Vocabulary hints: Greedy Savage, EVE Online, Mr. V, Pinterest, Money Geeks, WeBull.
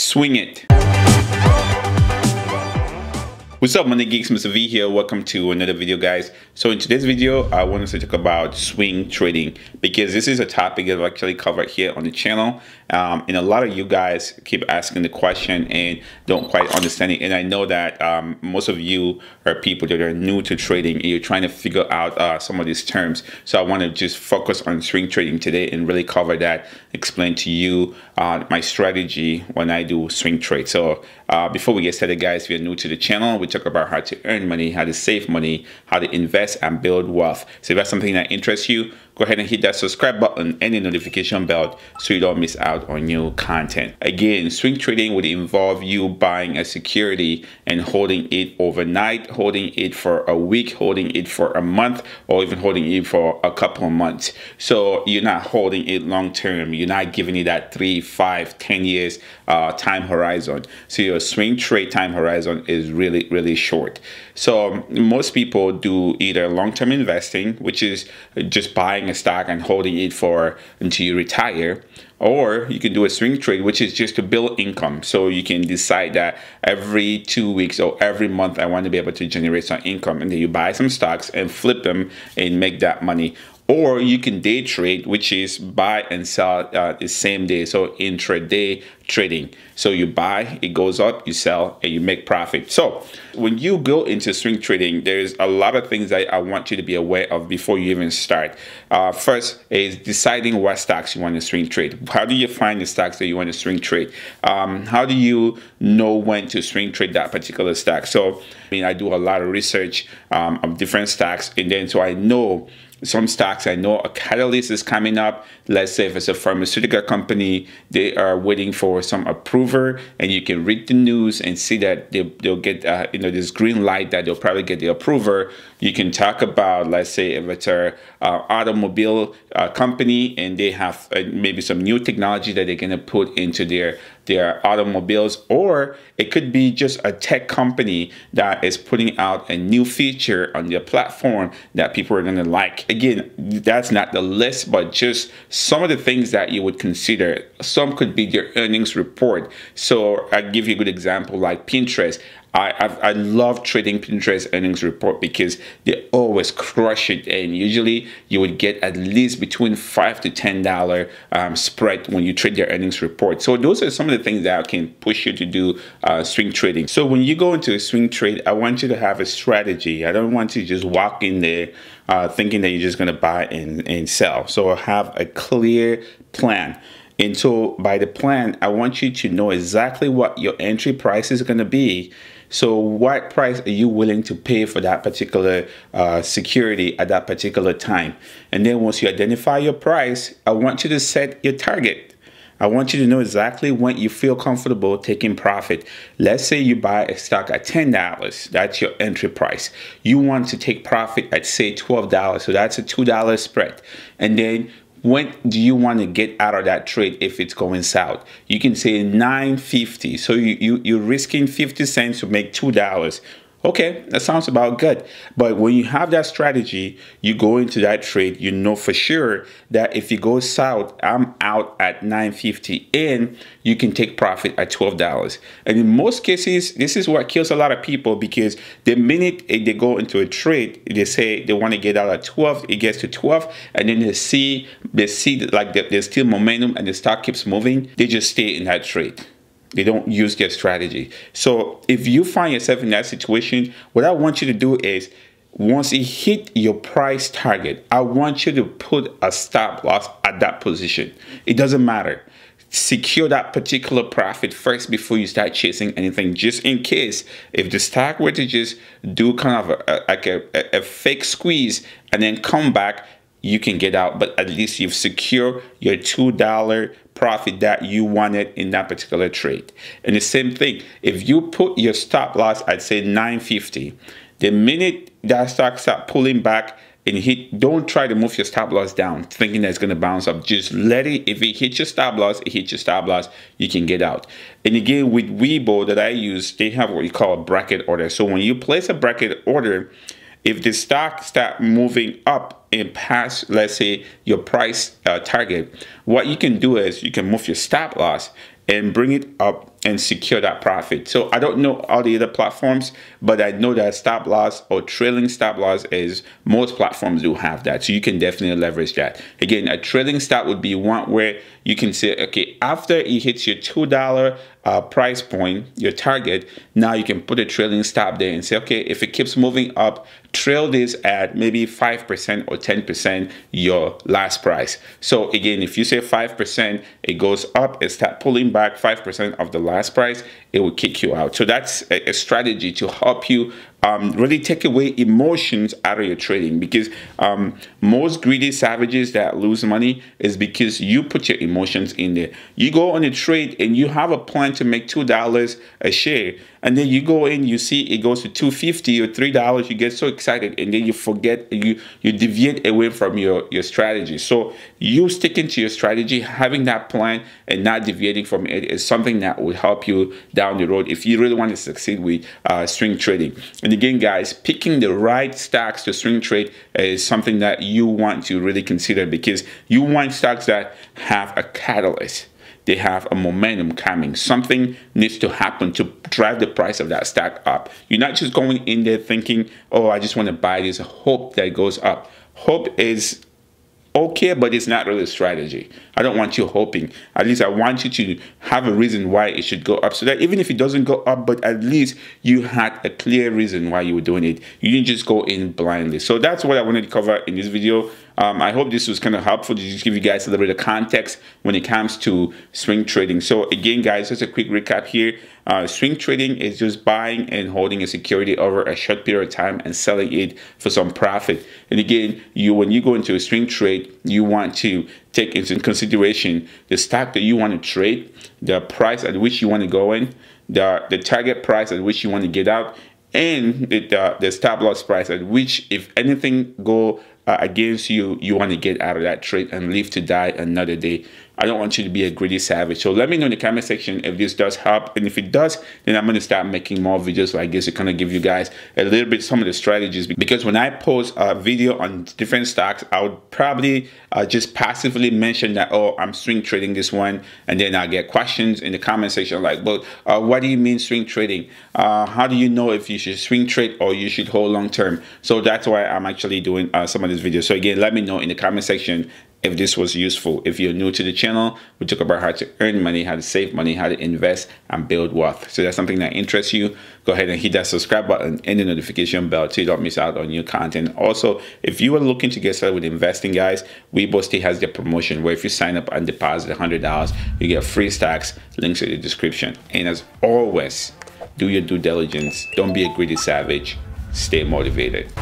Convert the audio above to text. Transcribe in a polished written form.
Swing it. What's up, Money Geeks? Mr. V here. Welcome to another video, guys. So in today's video, I wanted to talk about swing trading because this is a topic that I've actually covered here on the channel. And a lot of you guys keep asking the question and don't quite understand it. And I know that most of you are people that are new to trading and you're trying to figure out some of these terms. So I want to just focus on swing trading today and really cover that, explain to you my strategy when I do swing trade. So before we get started, guys, if you're new to the channel, we talk about how to earn money, how to save money, how to invest and build wealth. So if that's something that interests you, go ahead and hit that subscribe button and the notification bell so you don't miss out on new content. Again, swing trading would involve you buying a security and holding it overnight, holding it for a week, holding it for a month, or even holding it for a couple of months. So you're not holding it long term. You're not giving it that 3, 5, 10 years time horizon. So your swing trade time horizon is really short. So most people do either long-term investing, which is just buying a stock and holding it for until you retire, or you can do a swing trade, which is just to build income. So you can decide that every 2 weeks or every month I want to be able to generate some income, and then you buy some stocks and flip them and make that money. Or you can day trade, which is buy and sell the same day. So intraday trading. So you buy, it goes up, you sell, and you make profit. So when you go into swing trading, there's a lot of things that I want you to be aware of before you even start. First is deciding what stocks you want to swing trade. How do you find the stocks that you want to swing trade? How do you know when to swing trade that particular stock? So I do a lot of research of different stocks, and then so I know some stocks, I know a catalyst is coming up. Let's say if it's a pharmaceutical company, they are waiting for some approver, and you can read the news and see that they'll get this green light that they'll probably get the approver. You can talk about, let's say if it's an automobile company, and they have maybe some new technology that they're going to put into their automobiles, or it could be just a tech company that is putting out a new feature on their platform that people are going to like. Again, that's not the list, but just some of the things that you would consider. Some could be their earnings report. So I'll give you a good example, like Pinterest. I love trading Pinterest earnings report because they always crush it, and usually you would get at least between $5 to $10 spread when you trade their earnings report. So those are some of the things that can push you to do swing trading. So when you go into a swing trade, I want you to have a strategy. I don't want you to just walk in there thinking that you're just going to buy and sell. So have a clear plan. And so by the plan, I want you to know exactly what your entry price is going to be. So what price are you willing to pay for that particular security at that particular time? And then once you identify your price, I want you to set your target. I want you to know exactly when you feel comfortable taking profit. Let's say you buy a stock at $10. That's your entry price. You want to take profit at, say, $12. So that's a $2 spread. And then when do you want to get out of that trade if it's going south? You can say $9.50. So you're risking 50 cents to make $2. Okay, that sounds about good. But when you have that strategy, you go into that trade, you know for sure that if it goes south, I'm out at $9.50 and you can take profit at $12. And in most cases, this is what kills a lot of people, because the minute they go into a trade, they say they want to get out at 12, it gets to 12, and then they see like there's still momentum and the stock keeps moving, they just stay in that trade. They don't use their strategy. So if you find yourself in that situation, what I want you to do is, once it hit your price target, I want you to put a stop loss at that position. It doesn't matter. Secure that particular profit first before you start chasing anything, just in case if the stock were to just do kind of a fake squeeze and then come back, you can get out, but at least you've secured your $2 profit that you wanted in that particular trade. And the same thing, if you put your stop loss at, say, $9.50, the minute that stock starts pulling back and hit, don't try to move your stop loss down thinking that it's going to bounce up. Just let it, if it hits your stop loss, it hits your stop loss, you can get out. And again, with WeBull that I use, they have what you call a bracket order. So when you place a bracket order, if the stock starts moving up and past, let's say, your price target, what you can do is you can move your stop loss and bring it up and secure that profit. So I don't know all the other platforms, but I know that stop loss or trailing stop loss is, most platforms do have that. So you can definitely leverage that. Again, a trailing stop would be one where you can say, okay, after it hits your $2 price point, your target, now you can put a trailing stop there and say, okay, if it keeps moving up, trail this at maybe 5% or 10% your last price. So again, if you say 5%, it goes up, it starts pulling back 5% of the last price, it will kick you out. So that's a strategy to help you really take away emotions out of your trading, because most greedy savages that lose money is because you put your emotions in there. You go on a trade and you have a plan to make $2 a share, and then you go in, you see it goes to $2.50 or $3, you get so excited, and then you forget, you deviate away from your strategy. So you sticking to your strategy, having that plan and not deviating from it is something that will help you down the road if you really want to succeed with swing trading. And again, guys, picking the right stocks to swing trade is something that you want to really consider, because you want stocks that have a catalyst. They have a momentum coming. Something needs to happen to drive the price of that stock up. You're not just going in there thinking, oh, I just want to buy this, hope that goes up. Hope is okay, but it's not really a strategy. I don't want you hoping. At least I want you to have a reason why it should go up, so that even if it doesn't go up, but at least you had a clear reason why you were doing it. You didn't just go in blindly. So that's what I wanted to cover in this video. I hope this was kind of helpful to just give you guys a little bit of context when it comes to swing trading. So again, guys, just a quick recap here. Swing trading is just buying and holding a security over a short period of time and selling it for some profit. And again, when you go into a swing trade, you want to take into consideration the stock that you want to trade, the price at which you want to go in, the target price at which you want to get out, and the stop loss price at which, if anything go against you, you want to get out of that trade and live to die another day. I don't want you to be a greedy savage. So let me know in the comment section if this does help, and if it does, then I'm going to start making more videos like this to kind of give you guys a little bit some of the strategies, because when I post a video on different stocks, I would probably just passively mention that, oh, I'm swing trading this one, and then I get questions in the comment section like, well, what do you mean swing trading? How do you know if you should swing trade or you should hold long term? So that's why I'm actually doing some of this video. So again, let me know in the comment section if this was useful. If you're new to the channel, we talk about how to earn money, how to save money, how to invest and build wealth. So that's something that interests you, go ahead and hit that subscribe button and the notification bell so you don't miss out on new content. Also, if you are looking to get started with investing, guys, WeBull still has their promotion where if you sign up and deposit $100, you get free stocks, links in the description. And as always, do your due diligence. Don't be a greedy savage. Stay motivated.